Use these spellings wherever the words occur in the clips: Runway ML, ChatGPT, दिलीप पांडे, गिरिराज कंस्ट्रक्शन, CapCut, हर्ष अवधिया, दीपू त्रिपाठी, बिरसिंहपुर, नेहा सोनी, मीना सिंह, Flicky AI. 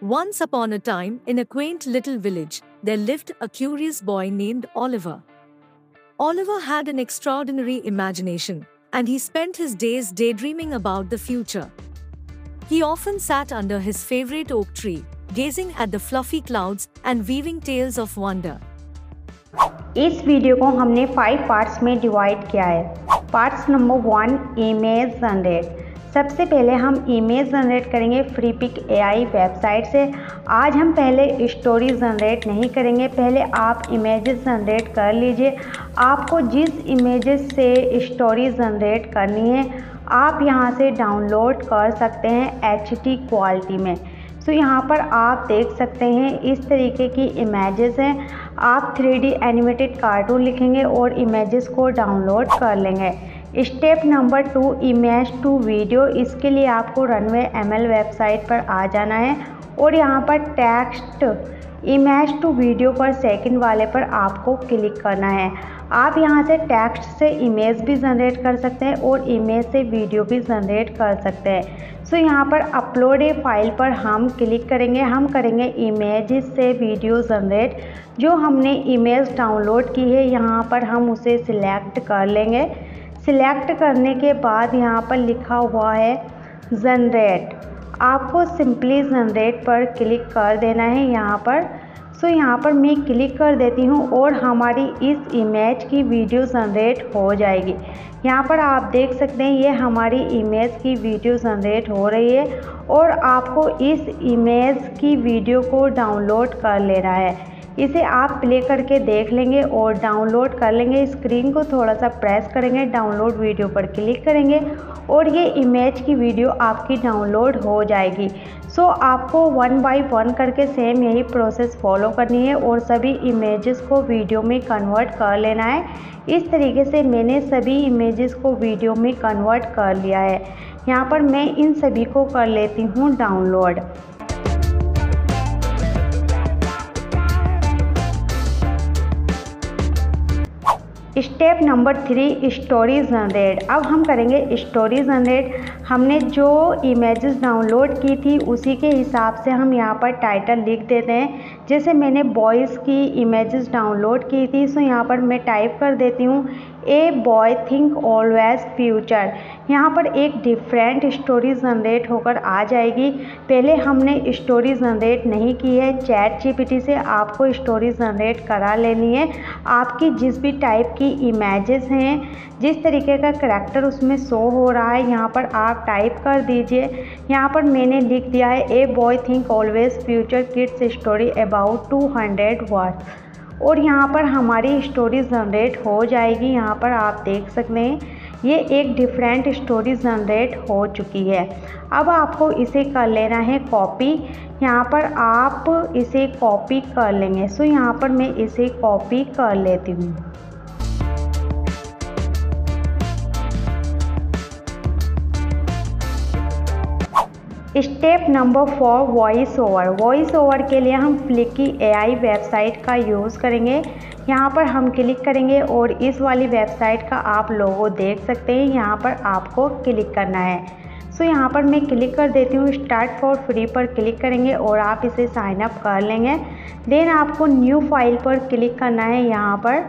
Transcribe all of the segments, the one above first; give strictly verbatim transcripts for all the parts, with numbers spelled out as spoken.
Once upon a time, in a quaint little village, there lived a curious boy named Oliver. Oliver had an extraordinary imagination, and he spent his days daydreaming about the future. He often sat under his favorite oak tree, gazing at the fluffy clouds and weaving tales of wonder. इस video को हमने five parts में divide किया है। Parts number one, image generate. सबसे पहले हम image generate करेंगे फ्लिकी ए आई वेबसाइट से। आज हम पहले स्टोरी जनरेट नहीं करेंगे, पहले आप इमेजेस जनरेट कर लीजिए। आपको जिस इमेजेस से स्टोरी जनरेट करनी है आप यहां से डाउनलोड कर सकते हैं एच डी क्वालिटी में। सो यहां पर आप देख सकते हैं इस तरीके की इमेजेस हैं। आप थ्री डी एनिमेटेड कार्टून लिखेंगे और इमेजेस को डाउनलोड कर लेंगे। Step number two, image to video. इसके लिए आपको रनवे एम एल वेबसाइट पर आ जाना है और यहाँ पर टेक्स्ट इमेज टू वीडियो पर सेकंड वाले पर आपको क्लिक करना है। आप यहाँ से टेक्स्ट से इमेज भी जनरेट कर सकते हैं और इमेज से वीडियो भी जनरेट कर सकते हैं। सो यहाँ पर अपलोड ए फाइल पर हम क्लिक करेंगे। हम करेंगे इमेज से वीडियो जनरेट। जो हमने इमेज डाउनलोड की है यहाँ पर हम उसे सिलेक्ट कर लेंगे। सिलेक्ट करने के बाद यहाँ पर लिखा हुआ है जनरेट, आपको सिंपली जनरेट पर क्लिक कर देना है यहाँ पर। सो यहाँ पर मैं क्लिक कर देती हूँ और हमारी इस इमेज की वीडियो जनरेट हो जाएगी। यहाँ पर आप देख सकते हैं ये हमारी इमेज की वीडियो जनरेट हो रही है और आपको इस इमेज की वीडियो को डाउनलोड कर लेना है। इसे आप प्ले करके देख लेंगे और डाउनलोड कर लेंगे। स्क्रीन को थोड़ा सा प्रेस करेंगे, डाउनलोड वीडियो पर क्लिक करेंगे और ये इमेज की वीडियो आपकी डाउनलोड हो जाएगी। सो आपको वन बाय वन करके सेम यही प्रोसेस फॉलो करनी है और सभी इमेजेस को वीडियो में कन्वर्ट कर लेना है। इस तरीके से मैंने सभी इमेजेस को वीडियो में कन्वर्ट कर लिया है। यहाँ पर मैं इन सभी को कर लेती हूँ download. Step number three, story generate. अब हम करेंगे स्टोरी जनरेट। हमने जो इमेजेस डाउनलोड की थी उसी के हिसाब से हम यहाँ पर टाइटल लिख देते हैं। जैसे मैंने बॉयज़ की इमेजेस डाउनलोड की थी, सो यहाँ पर मैं टाइप कर देती हूँ a boy think always future. यहाँ पर एक डिफरेंट स्टोरी जनरेट होकर आ जाएगी। पहले हमने स्टोरी जनरेट नहीं की है, चैट जी पी टी से आपको स्टोरी जनरेट करा लेनी है। आपकी जिस भी टाइप की इमेजेस हैं, जिस तरीके का करैक्टर उसमें शो हो रहा है यहाँ पर आप टाइप कर दीजिए। यहाँ पर मैंने लिख दिया है a boy think always future kids story about two hundred words और यहाँ पर हमारी स्टोरी जनरेट हो जाएगी। यहाँ पर आप देख सकते हैं ये एक डिफरेंट स्टोरी जनरेट हो चुकी है। अब आपको इसे कर लेना है कॉपी। यहाँ पर आप इसे कॉपी कर लेंगे। सो यहाँ पर मैं इसे कॉपी कर लेती हूँ। Step number four, voice over. Voice over के लिए हम फ्लिकी ए आई वेबसाइट का यूज़ करेंगे। यहाँ पर हम क्लिक करेंगे और इस वाली वेबसाइट का आप लोगो देख सकते हैं। यहाँ पर आपको क्लिक करना है। सो यहाँ पर मैं क्लिक कर देती हूँ। स्टार्ट फॉर फ्री पर क्लिक करेंगे और आप इसे साइन अप कर लेंगे। देन आपको न्यू फाइल पर क्लिक करना है। यहाँ पर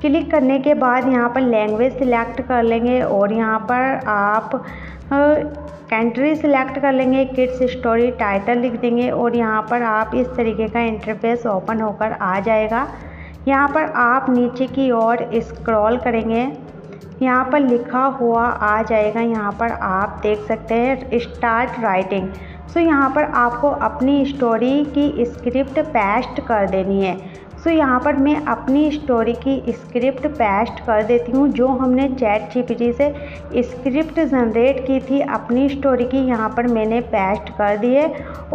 क्लिक करने के बाद यहाँ पर लैंग्वेज सिलेक्ट कर लेंगे और यहाँ पर आप कंट्री सिलेक्ट कर लेंगे। किड्स स्टोरी टाइटल लिख देंगे और यहाँ पर आप इस तरीके का इंटरफेस ओपन होकर आ जाएगा। यहाँ पर आप नीचे की ओर स्क्रॉल करेंगे, यहाँ पर लिखा हुआ आ जाएगा। यहाँ पर आप देख सकते हैं स्टार्ट राइटिंग। सो यहाँ पर आपको अपनी स्टोरी की स्क्रिप्ट पेस्ट कर देनी है। सो यहाँ पर मैं अपनी स्टोरी की स्क्रिप्ट पेस्ट कर देती हूँ। जो हमने चैट जी पी टी से स्क्रिप्ट जनरेट की थी अपनी स्टोरी की, यहाँ पर मैंने पेस्ट कर दी है।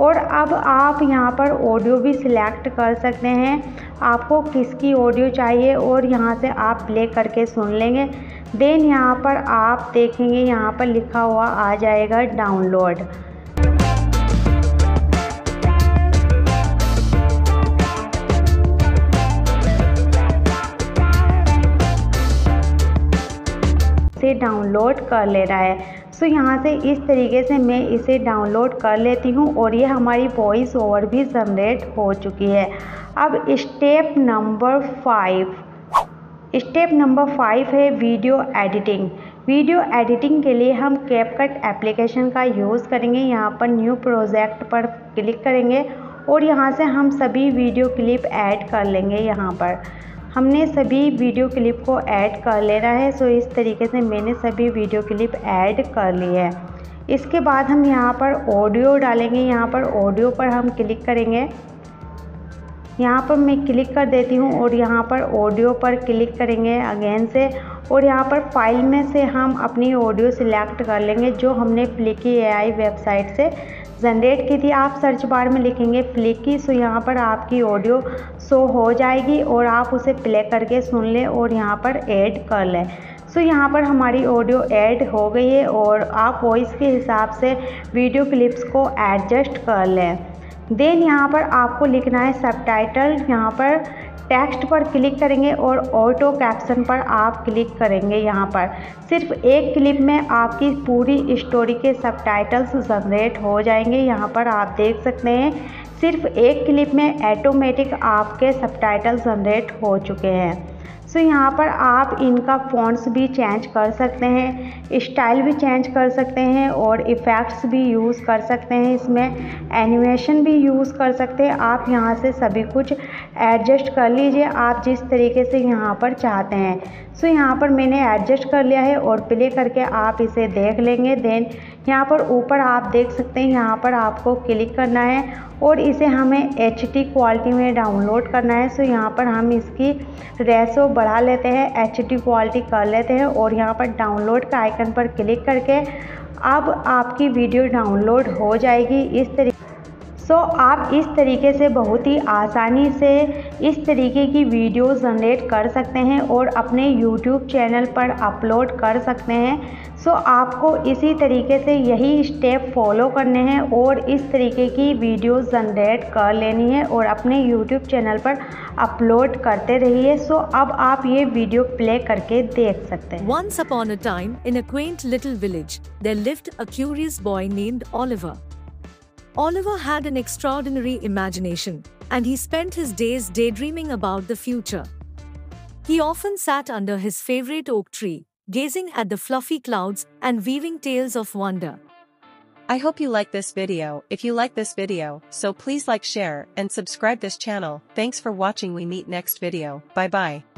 और अब आप यहाँ पर ऑडियो भी सिलेक्ट कर सकते हैं, आपको किसकी ऑडियो चाहिए और यहाँ से आप प्ले करके सुन लेंगे। देन यहाँ पर आप देखेंगे यहाँ पर लिखा हुआ आ जाएगा डाउनलोड। डाउनलोड कर लेना है। सो यहाँ से इस तरीके से मैं इसे डाउनलोड कर लेती हूँ और ये हमारी वॉइस ओवर भी जनरेट हो चुकी है। अब step number five step number five है वीडियो एडिटिंग। वीडियो एडिटिंग के लिए हम कैपकट एप्लीकेशन का यूज़ करेंगे। यहाँ पर न्यू प्रोजेक्ट पर क्लिक करेंगे और यहाँ से हम सभी वीडियो क्लिप ऐड कर लेंगे। यहाँ पर हमने सभी वीडियो क्लिप को ऐड कर लेना है। सो इस तरीके से मैंने सभी वीडियो क्लिप ऐड कर ली है। इसके बाद हम यहाँ पर ऑडियो डालेंगे। यहाँ पर ऑडियो पर हम क्लिक करेंगे। यहाँ पर मैं क्लिक कर देती हूँ और यहाँ पर ऑडियो पर क्लिक करेंगे अगेन से और यहाँ पर फाइल में से हम अपनी ऑडियो सिलेक्ट कर लेंगे जो हमने फ्लिकी एआई वेबसाइट से जनरेट की थी। आप सर्च बार में लिखेंगे फ्लिकी, सो यहाँ पर आपकी ऑडियो शो हो जाएगी और आप उसे प्ले करके सुन लें और यहाँ पर ऐड कर लें। सो यहाँ पर हमारी ऑडियो ऐड हो गई है और आप वॉइस के हिसाब से वीडियो क्लिप्स को एडजस्ट कर लें। देन यहाँ पर आपको लिखना है सबटाइटल। यहाँ पर टेक्स्ट पर क्लिक करेंगे और ऑटो कैप्शन पर आप क्लिक करेंगे। यहाँ पर सिर्फ एक क्लिप में आपकी पूरी स्टोरी के सबटाइटल्स जनरेट हो जाएंगे। यहाँ पर आप देख सकते हैं सिर्फ एक क्लिप में ऑटोमेटिक आपके सबटाइटल्स जनरेट हो चुके हैं। सो यहाँ पर आप इनका फ़ॉन्ट्स भी चेंज कर सकते हैं, स्टाइल भी चेंज कर सकते हैं और इफ़ेक्ट्स भी यूज़ कर सकते हैं। इसमें एनिमेशन भी यूज़ कर सकते हैं। आप यहाँ से सभी कुछ एडजस्ट कर लीजिए आप जिस तरीके से यहाँ पर चाहते हैं। सो यहाँ पर मैंने एडजस्ट कर लिया है और प्ले करके आप इसे देख लेंगे। देन यहाँ पर ऊपर आप देख सकते हैं, यहाँ पर आपको क्लिक करना है और इसे हमें एच डी क्वालिटी में डाउनलोड करना है। सो यहाँ पर हम इसकी रेसो बढ़ा लेते हैं, एच डी क्वालिटी कर लेते हैं और यहाँ पर डाउनलोड का आइकन पर क्लिक करके अब आपकी वीडियो डाउनलोड हो जाएगी। इस तरीके सो so, आप इस तरीके से बहुत ही आसानी से इस तरीके की वीडियो जनरेट कर सकते हैं और अपने YouTube चैनल पर अपलोड कर सकते हैं। सो so, आपको इसी तरीके से यही स्टेप फॉलो करने हैं और इस तरीके की वीडियो जनरेट कर लेनी है और अपने YouTube चैनल पर अपलोड करते रहिए। सो so, अब आप ये वीडियो प्ले करके देख सकते हैं। Once upon a time in a quaint little village, there lived a curious boy named Oliver. Oliver had an extraordinary imagination, and he spent his days daydreaming about the future. He often sat under his favorite oak tree, gazing at the fluffy clouds and weaving tales of wonder. I hope you like this video. If you like this video, so please like, share, and subscribe this channel. Thanks for watching. We meet next video. Bye bye.